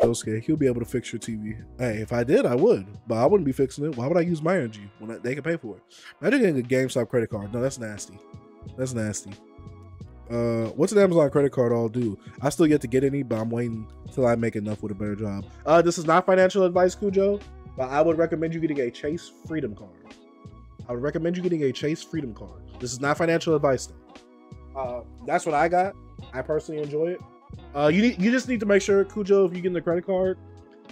Yosuke, he'll be able to fix your TV. Hey, if I did, I would, but I wouldn't be fixing it. Why would I use my energy when they can pay for it? Now they're getting a GameStop credit card. No, that's nasty. That's nasty. What's an Amazon credit card all do? I still yet to get any, but I'm waiting till I make enough with a better job. This is not financial advice, Cujo, but I would recommend you getting a Chase Freedom card. I would recommend you getting a Chase Freedom card. This is not financial advice though. That's what I got. I personally enjoy it. You just need to make sure, Cujo, if you get the credit card,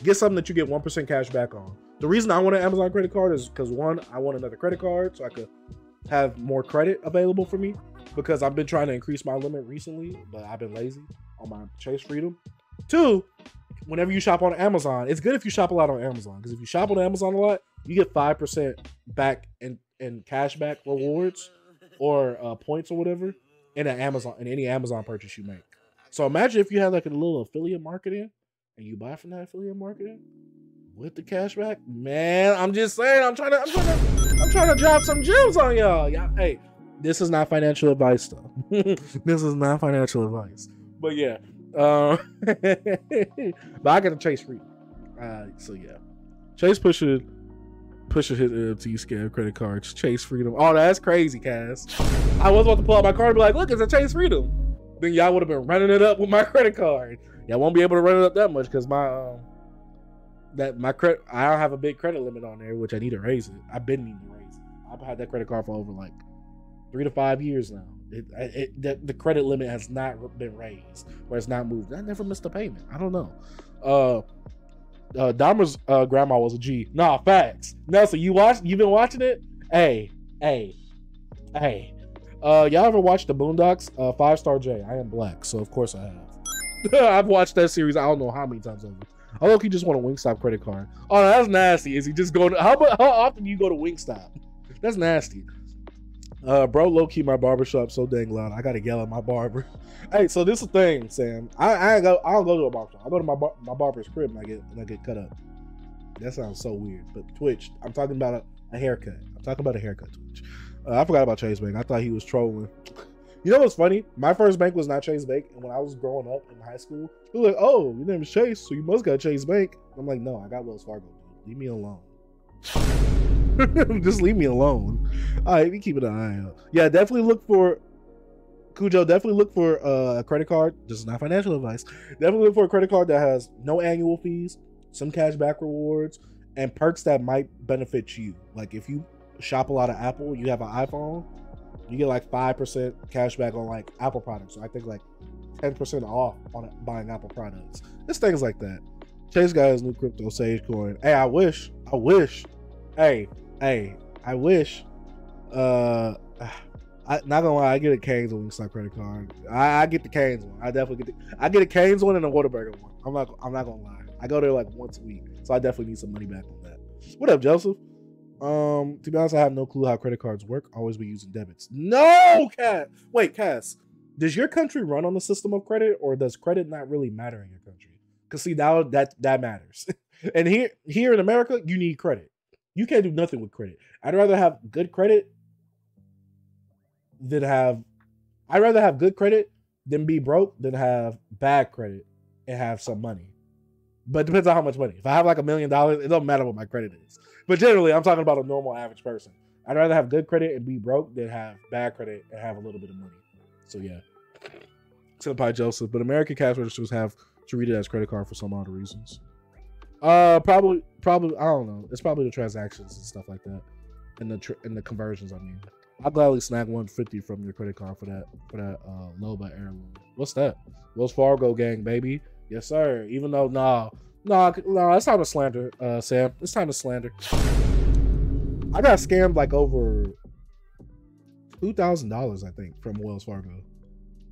get something that you get 1% cash back on. The reason I want an Amazon credit card is because, one, I want another credit card so I could have more credit available for me, because I've been trying to increase my limit recently, but I've been lazy on my Chase Freedom. Two, whenever you shop on Amazon, it's good if you shop a lot on Amazon, because if you shop on Amazon a lot, you get 5% back in cash back rewards or points or whatever in any Amazon purchase you make. So imagine if you had like a little affiliate marketing and you buy from that affiliate marketing with the cashback. Man, I'm just saying, I'm trying to drop some gems on y'all. Hey, this is not financial advice though. This is not financial advice. But yeah. But I got a Chase free. So yeah. Chase Pusher his NFT scam credit cards, Chase Freedom. Oh, that's crazy, Cass. I was about to pull out my card and be like, look, it's a Chase Freedom. Then y'all would have been running it up with my credit card. Y'all won't be able to run it up that much because I don't have a big credit limit on there, which I need to raise it. I've been needing to raise it. I've had that credit card for over like 3 to 5 years now. The credit limit has not been raised, or it's not moved. I never missed a payment. I don't know. Dahmer's grandma was a G. Nah, facts. Nelson, you've been watching it? Hey. Y'all ever watched The Boondocks? 5-Star J. I am black, so of course I have. I've watched that series I don't know how many times over. I look, you just want a Wingstop credit card. Oh, no, that's nasty. Is he just going to, how often do you go to Wingstop? That's nasty. Bro, low-key my barbershop so dang loud. I gotta yell at my barber. Hey, so this is the thing, Sam. I don't go to a barbershop. I go to my barber's crib and I get cut up. That sounds so weird, but Twitch, I'm talking about a haircut. I'm talking about a haircut, Twitch. I forgot about Chase Bank. I thought he was trolling. You know what's funny? My first bank was not Chase Bank. And when I was growing up in high school, they were like, oh, your name is Chase, so you must got Chase Bank. I'm like, no, I got Wells Fargo. Leave me alone. Just leave me alone. All right, we keep an eye out. Yeah, definitely look for, Cujo, definitely look for a credit card. This is not financial advice. Definitely look for a credit card that has no annual fees, some cash back rewards, and perks that might benefit you. Like if you shop a lot of Apple, you have an iPhone, you get like 5% cash back on like Apple products. So I think like 10% off on buying Apple products. It's things like that. Chase got his new crypto Sage coin. Hey, I wish. Hey, I wish. Not gonna lie, I get a Canes Wingstop credit card. I get the Canes one. I definitely get a Canes one and a Whataburger one. I'm not gonna lie. I go there like once a week, so I definitely need some money back on that. What up, Joseph? To be honest, I have no clue how credit cards work. Always be using debits. No, Cass. Wait, Cass, does your country run on the system of credit, or does credit not really matter in your country? Because see, now that matters. And here in America, you need credit. You can't do nothing with credit. I'd rather have good credit than be broke than have bad credit and have some money. But it depends on how much money. If I have like $1 million, it don't matter what my credit is. But generally, I'm talking about a normal average person. I'd rather have good credit and be broke than have bad credit and have a little bit of money. So yeah. Senpai Joseph. But American cash registers have to read it as credit card for some odd reasons. Probably, I don't know. It's probably the transactions and stuff like that. And the conversions, I mean. I'll gladly snag $150 from your credit card for that Loba heirloom. What's that? Wells Fargo gang, baby. Yes, sir. Even though, nah, it's time to slander, Sam. It's time to slander. I got scammed like over $2,000, I think, from Wells Fargo.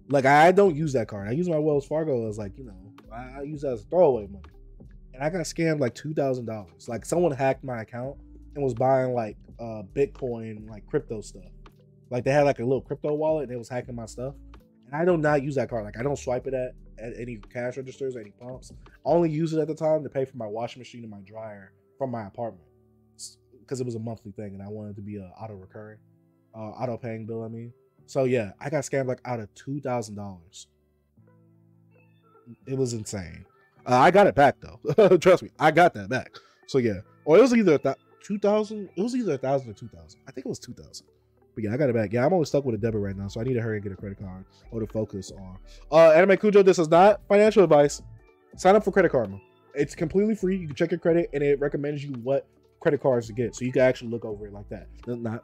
Like, I don't use that card. I use my Wells Fargo as like, you know, I use that as throwaway money. And I got scammed like $2,000. Like, someone hacked my account and was buying like Bitcoin, like crypto stuff. Like, they had like a little crypto wallet and they was hacking my stuff. And I do not use that card. Like, I don't swipe it at any cash registers, any pumps. I only used it at the time to pay for my washing machine and my dryer from my apartment because it was a monthly thing and I wanted it to be an auto-recurring, auto-paying bill, I mean. So yeah, I got scammed like out of $2,000. It was insane. I got it back though. Trust me, I got that back. So yeah, or it was either 2,000. It was either 1,000 or 2,000. I think it was 2,000. But yeah, I got it back. Yeah, I'm only stuck with a debit right now, so I need to hurry and get a credit card or to focus on. Anime Cujo, this is not financial advice. Sign up for Credit Karma. It's completely free. You can check your credit, and it recommends you what credit cards to get, so you can actually look over it like that.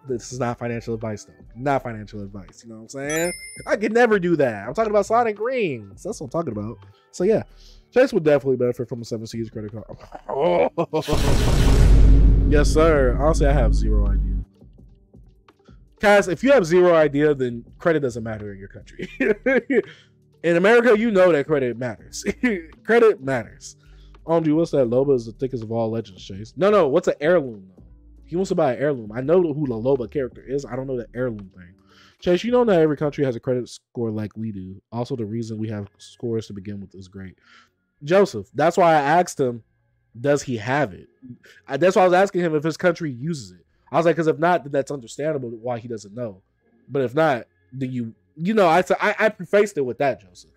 This is not financial advice, though. Not financial advice. You know what I'm saying? I could never do that. I'm talking about Sonic Rings. That's what I'm talking about. So yeah, Chase would definitely benefit from a 7 Seas credit card. Yes, sir. Honestly, I have zero idea. Guys, if you have zero idea, then credit doesn't matter in your country. In America, you know that credit matters. Credit matters. OMG, what's that? Loba is the thickest of all legends, Chase. No, what's an heirloom, though? He wants to buy an heirloom. I know who the Loba character is. I don't know the heirloom thing. Chase, you know that every country has a credit score like we do. Also, the reason we have scores to begin with is great. Joseph, that's why I asked him, does he have it? That's why I was asking him if his country uses it. I was like, because if not, then that's understandable why he doesn't know. But if not, then you know, I prefaced it with that, Joseph.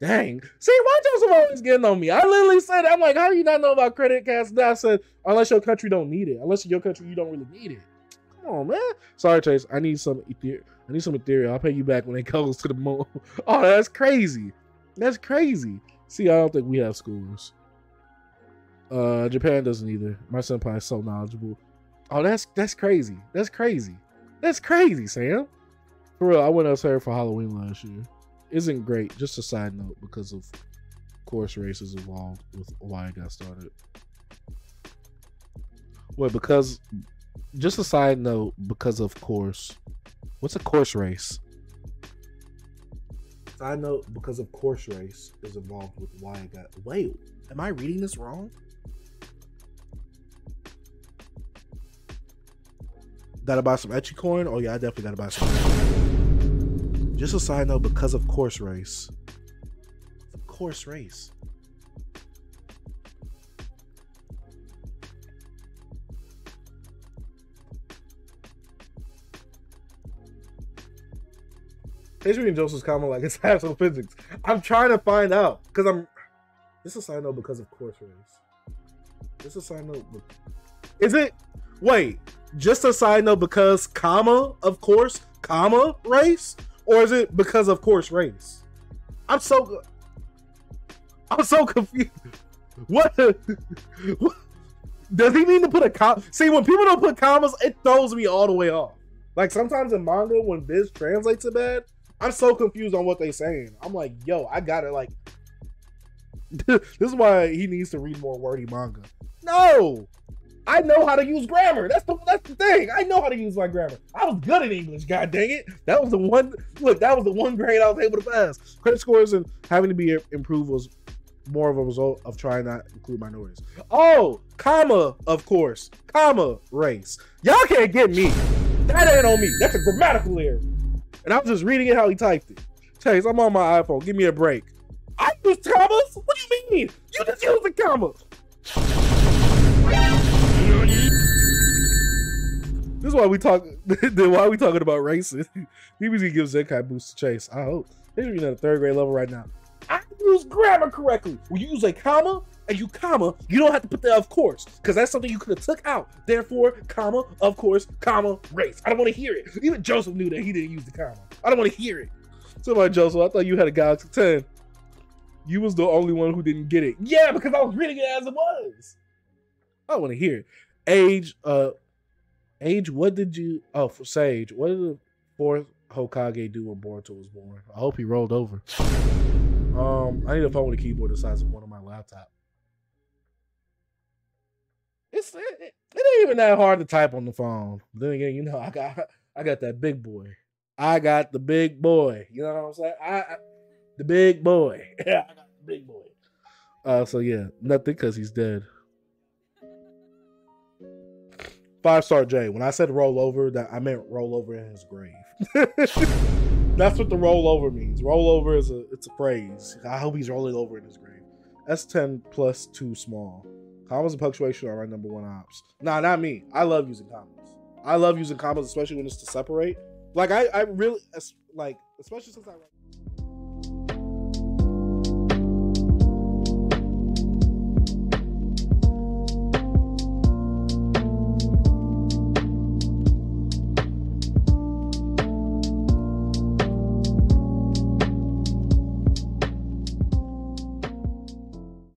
Dang. See, why Joseph always getting on me? I literally said, I'm like, how do you not know about credit cards? And I said, unless your country don't need it. Unless in your country, you don't really need it. Come on, man. Sorry, Chase. I need some Ethereum. I'll pay you back when it goes to the moon. Oh, that's crazy. That's crazy. See, I don't think we have schools. Japan doesn't either. My senpai is so knowledgeable. Oh, that's crazy. That's crazy. That's crazy, Sam. For real, I went up there for Halloween last year. Isn't great. Just a side note, because of course races involved with why it got started. Wait, because just a side note, because of course. What's a course race? Side note, because of course race is involved with why it got. Wait, am I reading this wrong? Gotta buy some etchy coin? Oh yeah, I definitely gotta buy some. Just a side note, because of course race. Of course race. It's reading Joseph's comment like it's actual physics. I'm trying to find out, because I'm. This is a side note because of course race. This is a side note. Is it? Wait. Just a side note because comma of course comma race, or is it because of course race? I'm so confused. What does he mean to put a comma? See, when people don't put commas, it throws me all the way off. Like sometimes in manga when Viz translates it bad, I'm so confused on what they're saying. I'm like, yo, I got it. Like this is why he needs to read more wordy manga. No. I know how to use grammar. That's the thing. I know how to use my grammar. I was good in English, god dang it. That was the one, look, that was the one grade I was able to pass. Credit scores and having to be improved was more of a result of trying not to include minorities. Oh, comma, of course, comma, race. Y'all can't get me. That ain't on me. That's a grammatical error. And I was just reading it how he typed it. Chase, I'm on my iPhone. Give me a break. I use commas? What do you mean? You just use the comma. This is why we talk. Then why are we talking about races? BBC gives Zenkai boost to Chase. I hope they're reading at a 3rd grade level right now. I use grammar correctly. When you use a comma and you comma, you don't have to put the of course, because that's something you could have took out. Therefore, comma of course, comma race. I don't want to hear it. Even Joseph knew that he didn't use the comma. I don't want to hear it. Somebody, Joseph, I thought you had a Galaxy 10. You was the only one who didn't get it. Yeah, because I was reading it as it was. I want to hear it. Age, what did you? Oh, for Sage, what did the 4th Hokage do when Boruto was born? I hope he rolled over. I need a phone with a keyboard the size of one on my laptop. It ain't even that hard to type on the phone. But then again, you know, I got that big boy. I got the big boy. You know what I'm saying? The big boy. Yeah, I got the big boy. So yeah, nothing because he's dead. 5-star J. When I said roll over, that I meant roll over in his grave. That's what the roll over means. Roll over is a phrase. I hope he's rolling over in his grave. S10 plus too small. Commas and punctuation are my number 1 ops. Nah, not me. I love using commas. I love using commas, especially when it's to separate. Like I really like, especially since I.